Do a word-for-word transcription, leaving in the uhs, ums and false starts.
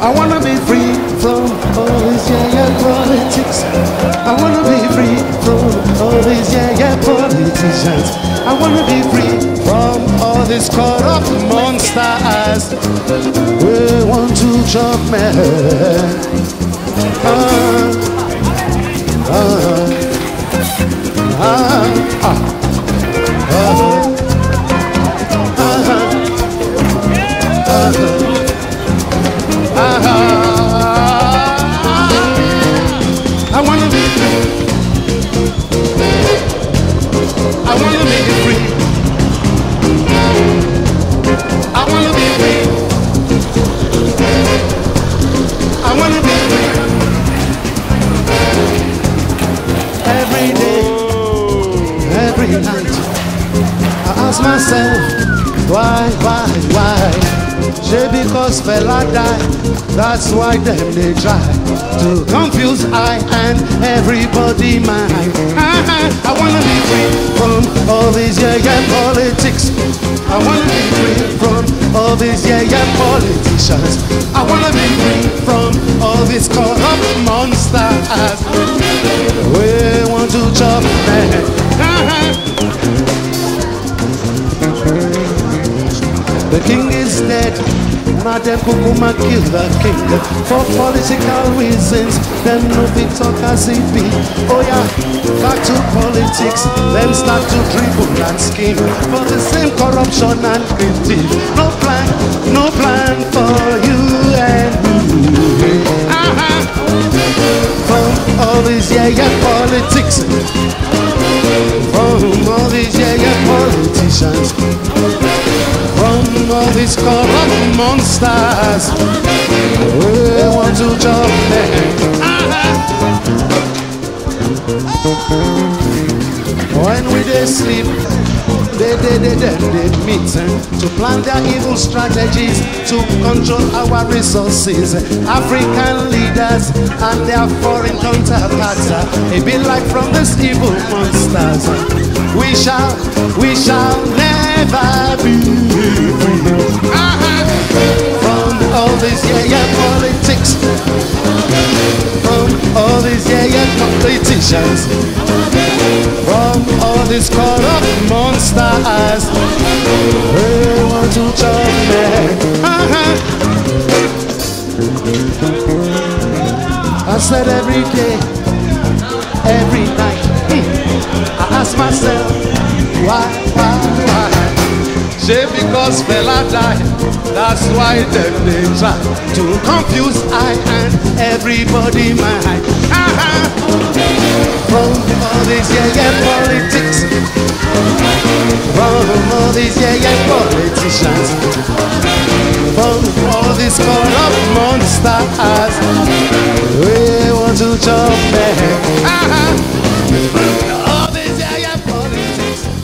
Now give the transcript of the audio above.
I wanna be free from all these yeah yeah politics. I wanna be free from all these yeah yeah politicians. I wanna be free from all these corrupt monsters. We want to jump man. I ask myself, why, why, why? She because fella die, that's why them they try to confuse I and everybody mine. I wanna be free from all these yeah yeah politics. I wanna be free from all these yeah yeah politicians. I wanna be free from all these corrupt monsters. We want to chop man. The king is dead, Madam Kukuma killed the king. For political reasons, then no talk as it be. Oh yeah, back to politics, then start to dribble and scheme. For the same corruption and greed. No plan, no plan for you and me. Uh-huh. From all these yeah yeah politics. From all these yeah yeah politicians, from all these corrupt monsters, we want to jump them. When we they sleep, they they they they, they meet to plan their evil strategies to control our resources. African leaders and their foreign counterparts, a bit like from these evil monsters. We shall, we shall never be free from all this yeah yeah politics, from all these yeah yeah politicians, from all these corrupt monsters. We want to jump back. I said every day, every night, I ask myself, why, why, why? Shame because fella died, that's why them they try to confuse I and everybody mine. From all these yeah yeah politics, from all these yeah yeah politicians, from all these